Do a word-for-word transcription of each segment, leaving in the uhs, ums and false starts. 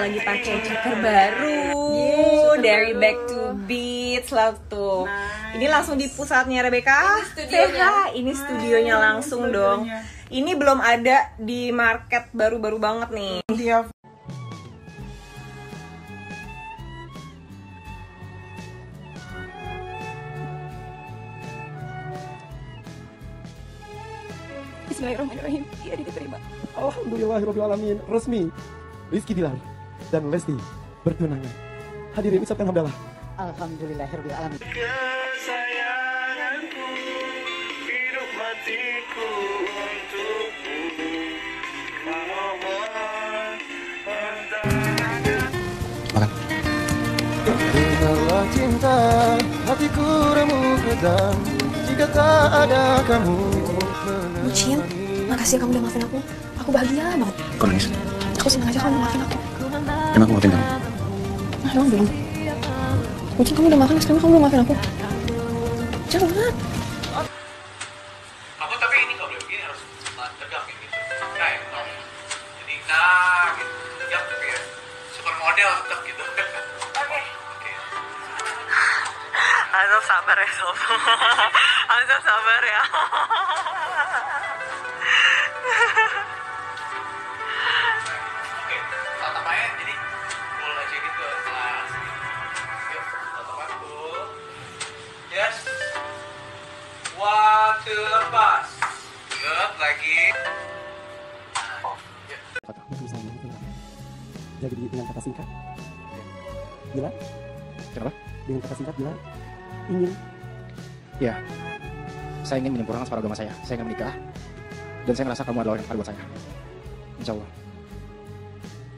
lagi pakai jaker baru, yeah, dari baru. Back to Beats lah tuh. Nice. Ini langsung di pusatnya Rebecca. T H ini studionya nice. Langsung studionya. Dong. Ini belum ada di market baru-baru banget nih. Dia Bismillahirrahmanirrahim, iya diterima. Alhamdulillahirrahmanirrahim, resmi Rizky Billar dan Lesty bertunangan. Hadirin ucapkan hamdalah. Alhamdulillahirrahmanirrahim. Kesayanganku, hidup matiku untukmu. Mohon makan. Tinggallah cinta, hatiku remuk dan jika tak ada kamu. Bucin, makasih ya kamu udah maafin aku. Aku bahagia banget. Kau nangis? Aku senang aja kamu udah maafin aku. Emang aku maafin kamu? Nah, emang belum. Bucin, kamu udah makan, terus kamu udah maafin aku. Jangan. Aku tapi ini kalau boleh begini harus tegak gitu. Nah ya, jadi nah gitu. Tegak tapi ya, supermodel tegak gitu. Oke. Haizof sabar ya, Sob. Haizof sabar ya. Lepas, yuk lagi. Kata aku bisa menentukan. Jadi dengan kata singkat, Billar. Kenapa? Dengan kata singkat, Billar. Ingin. Ya, saya ingin menyempurnakan separuh agama saya. Saya ingin menikah, dan saya merasa kamu adalah orang yang tepat buat saya. Insya Allah.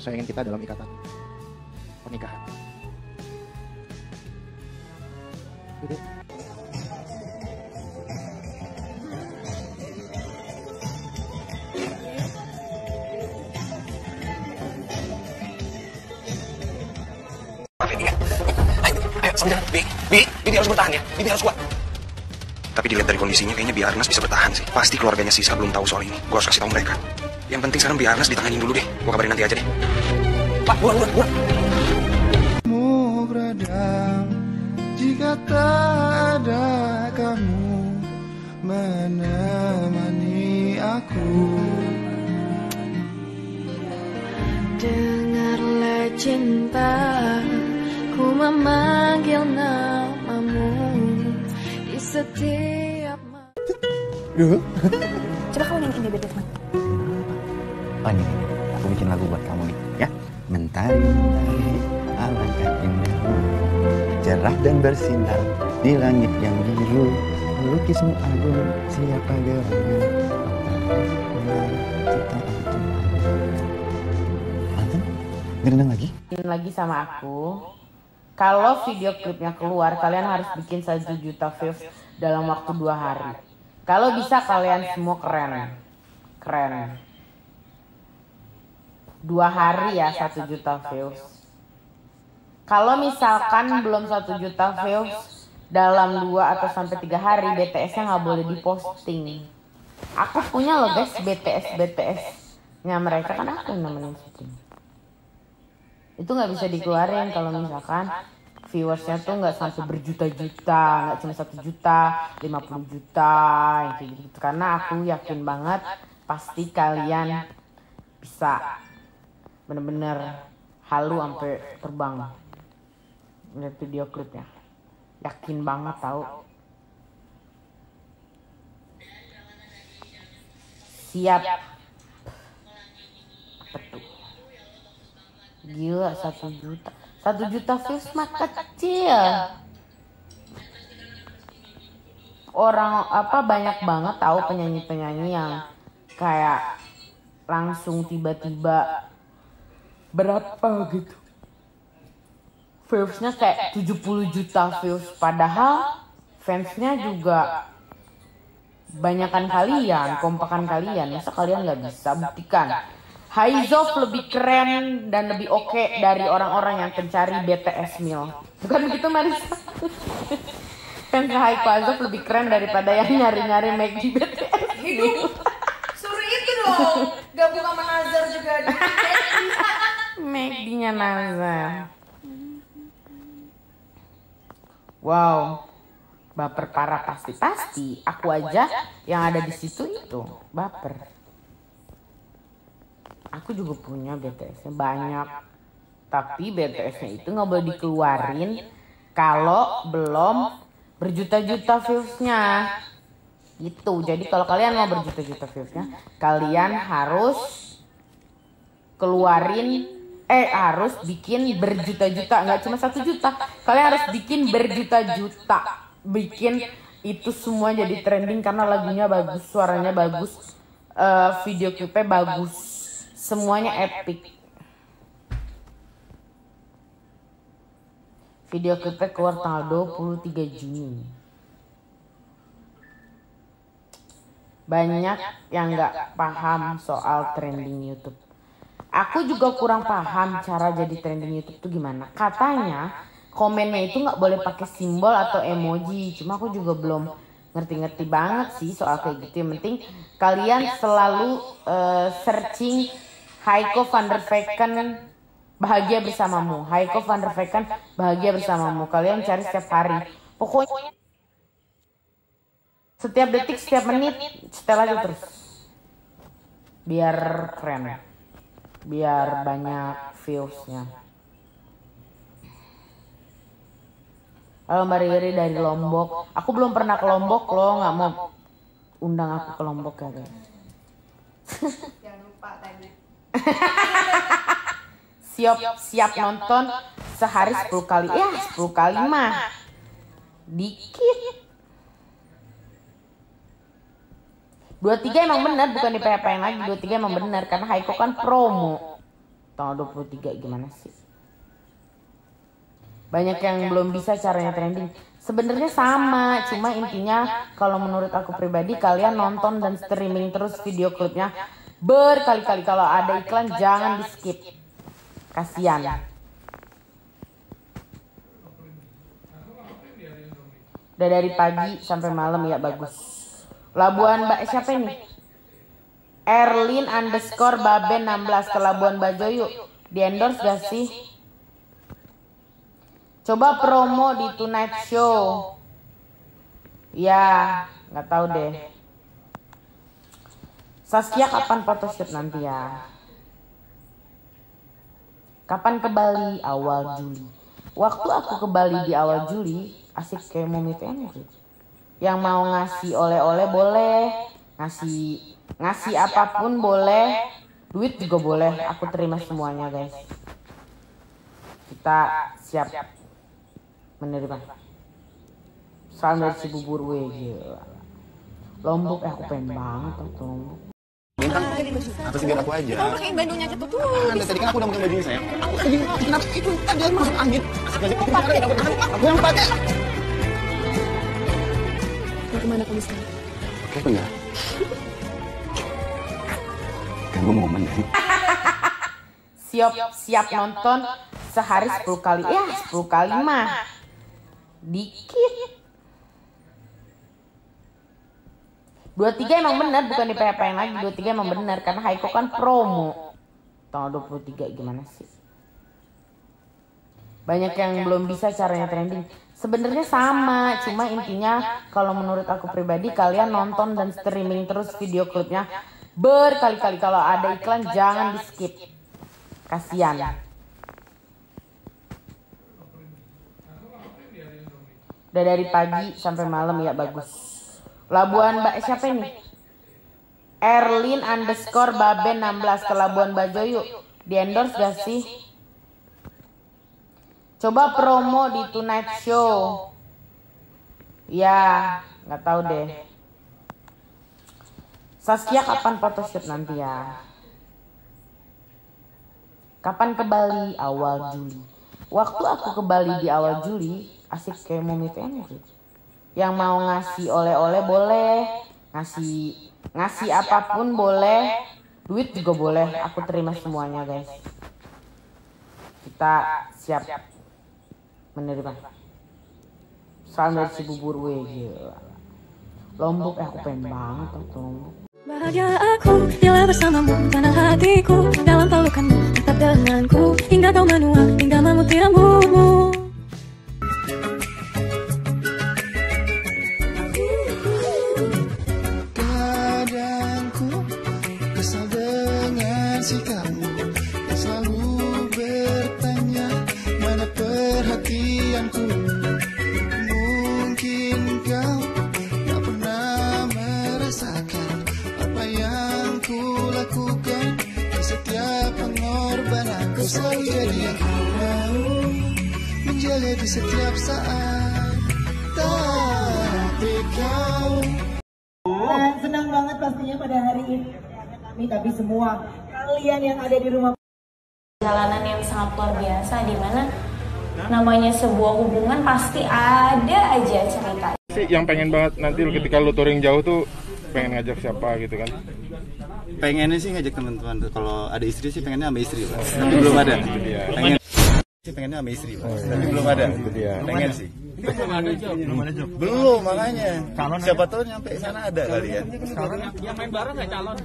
Saya ingin kita dalam ikatan pernikahan. Gitu. Bi, Bi, Bibi harus bertahan ya, Bibi harus kuat. Tapi dilihat dari kondisinya kayaknya Bi Arnas bisa bertahan sih. Pasti keluarganya Siska belum tahu soal ini. Gua harus kasih tahu mereka. Yang penting sekarang Bi Arnas ditanganin dulu deh. Gua kabarin nanti aja deh. Pak, buruan, buruan, buruan. Mu beradang, jika tak ada kamu menemani aku. Dengarlah cinta. Ku memanggil namamu di setiap malam. Coba kamu nyanyiin bebek teman. Oh ini, aku bikin lagu buat kamu nih, ya. Mentari-mentari alangkah indahmu, cerah dan bersinar di langit yang biru. Lukismu agung, siapa gerangan? Mantan, ngerendang lagi? Lagi sama aku. Kalau video klipnya keluar, kalian harus bikin satu juta views dalam waktu dua hari. Kalau bisa kalian semua keren. Keren. Dua hari ya satu juta views. Kalau misalkan belum satu juta views, dalam dua atau sampai tiga hari, B T S-nya nggak boleh diposting. Aku punya loh guys, B T S-B T S-nya mereka, kan aku yang nemenin syuting. Itu nggak bisa dikeluarin kalau misalkan viewersnya tuh nggak sampai berjuta-juta, nggak cuma satu juta, lima puluh juta, gitu, gitu. Karena aku yakin banget pasti kalian bisa bener-bener halu sampai terbang lihat video klipnya, yakin banget tahu. Siap. Gila, satu juta, satu juta views mah kecil. Orang apa banyak banget tahu penyanyi-penyanyi yang kayak langsung tiba-tiba berapa gitu. Viewsnya kayak tujuh puluh juta views, padahal fansnya juga banyakan kalian, kompakan kalian. Masa kalian nggak bisa buktikan? Haizof lebih keren dan lebih oke okay dari orang-orang yang pencari B T S meal. Bukan begitu Marisa? Fans Haico Haizof lebih keren daripada yang nyari-nyari make di B T S meal. Suruh itu dong, gabung sama Nazar juga di B T S meal. Lagunya Nazar. Wow, baper parah pasti-pasti. Aku aja yang ada di situ itu baper. Aku juga punya B T S-nya banyak. Tapi B T S-nya itu nggak boleh dikeluarin kalau belum berjuta-juta views-nya. Gitu. Jadi kalau kalian mau berjuta-juta views-nya, kalian harus keluarin Eh harus bikin berjuta-juta, nggak cuma satu juta. Kalian harus bikin berjuta-juta, bikin itu semua jadi trending karena lagunya bagus, suaranya bagus, uh, video klipnya bagus, semuanya epic. Video klipnya keluar tanggal dua puluh tiga Juni. Banyak yang nggak paham soal trending YouTube. Aku juga kurang paham cara jadi trending YouTube itu gimana. Katanya komennya itu nggak boleh pakai simbol atau emoji. Cuma aku juga belum ngerti-ngerti banget sih soal kayak gitu. Yang penting kalian selalu uh, searching Haico Vanderveken Bahagia Bersamamu. Haico Vanderveken Bahagia Bersamamu. Kalian cari setiap hari. Pokoknya setiap detik, setiap menit, setel aja terus. Biar keren. Biar banyak views-nya. Halo Mbak Riri dari Lombok. Aku belum pernah ke Lombok loh, nggak mau undang aku ke Lombok ya guys. Jangan lupa tanya. Siap siap nonton sehari sepuluh kali. Ya sepuluh kali mah dikit. dua puluh tiga emang benar, bukan di P P yang lagi. dua puluh tiga emang benar karena Haico kan promo. Tanggal dua puluh tiga gimana sih? Banyak yang belum bisa caranya trending. Sebenarnya sama, cuma intinya kalau menurut aku pribadi kalian nonton dan streaming terus video klipnya berkali-kali. Kalau ada iklan jangan di-skip. Kasihan. Udah dari pagi sampai malam ya bagus. Labuan Bajo, siapa ini? Erlyn underscore Baben enam belas ke Labuan Bajo yuk. Di endorse gak sih? Coba promo di Tonight Show. Ya, nggak tahu deh. Saskia kapan photoshoot nanti ya? Kapan ke Bali? Awal Juli. Waktu aku ke Bali di awal Juli, asik kayak mau meet and greet. Yang mau ngasih oleh-oleh boleh, ngasih ngasih apapun boleh, duit juga boleh, aku terima semuanya guys. Kita siap menerima. Salam dari Cibubur W J. Lombok eh, aku pengen banget ke Lombok. Bintang, apa sih biar aku aja? Kamu pakai Bandungnya cepet dulu. Anda tadi kan aku udah pakai bajunya sayang. Aku tadi kenapa itu tadi masuk angin? Aku yang pakai. Bagaimana kamu sekarang? Oke, benar. Ganggu momen deh. Siap, siap nonton sehari sepuluh kali. Ya, sepuluh kali mah dikit. dua puluh tiga emang benar, bukan di P P yang lagi. dua puluh tiga emang benar karena Haico kan promo. Tanggal dua puluh tiga gimana sih? Banyak yang belum bisa caranya trending. Sebenarnya sama, cuma intinya kalau menurut aku pribadi kalian nonton dan streaming terus video klipnya berkali-kali. Kalau ada iklan jangan di-skip. Kasihan. Udah dari pagi sampai malam ya bagus. Labuan Bajo, siapa ini? Erlyn underscore Baben enam belas ke Labuan Bajo yuk. Di endorse gak sih? Coba promo di Tonight Show. Ya, nggak tahu deh. Saskia kapan photoshoot nanti ya? Kapan ke Bali? Awal Juli. Waktu aku ke Bali di awal Juli, asik kayak mau meet and greet. Yang mau ngasih oleh-oleh boleh, ngasih ngasih apapun boleh, duit juga boleh. Aku terima semuanya, guys. Kita siap menerima. Salam dari Cibubur W J. Lombok eh, aku pengen banget ke Lombok. Bahagia aku bila bersamamu, tanah hatiku dalam pelukanmu, tetap denganku hingga kau menua, hingga memutih rambutmu. Padaku kesal dengan sikapmu yang selalu bertanya mana perhatianku. Mungkin kau tak pernah merasakan apa yang ku lakukan, setiap pengorbananku selalu jadi yang ku mau, menjaga di setiap saat. Tapi kau nah, senang banget pastinya pada hari ini kami, tapi semua kalian yang ada di rumah, jalanan yang sangat luar biasa dimana namanya sebuah hubungan pasti ada aja cerita. Yang pengen banget nanti ketika lu touring jauh tuh pengen ngajak siapa gitu kan? Pengennya sih ngajak teman-teman. Kalau ada istri sih pengennya sama istri, Mas. Tapi belum ada. Pengen sih pengennya sama istri, Mas. Tapi belum ada. Itu dia. Pengen sih. Belum ada job, belum ada job. Belum, makanya. Siapa tahu nyampe sana ada kali ya. Sekarang yang main bareng enggak calon.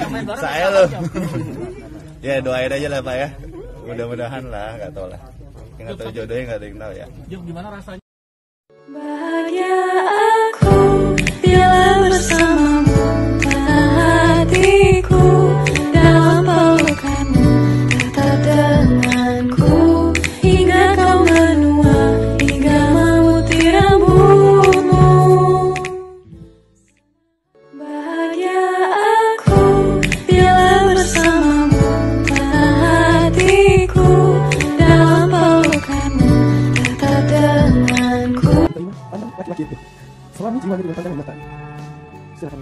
Yang main bareng. Saya loh. Ya doain aja lah, Pak ya. Mudah-mudahan lah, enggak tahu lah. Enggak tahu jodohnya enggak ada yang tahu ya. Job gimana rasanya? Bahagia aku bila bersamamu, tanah hatiku dalam pelukanmu, tetap denganku hingga kau menua, hingga memutih rambutmu. Bahagia aku bila bersamamu, tanah hatiku dalam pelukanmu, tetap denganku. Laki-laki itu selama jiwa diri bertandang mata. Silakan.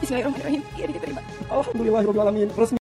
Bismillahirrahmanirrahim. Ia diterima. Alhamdulillah rabbil alamin.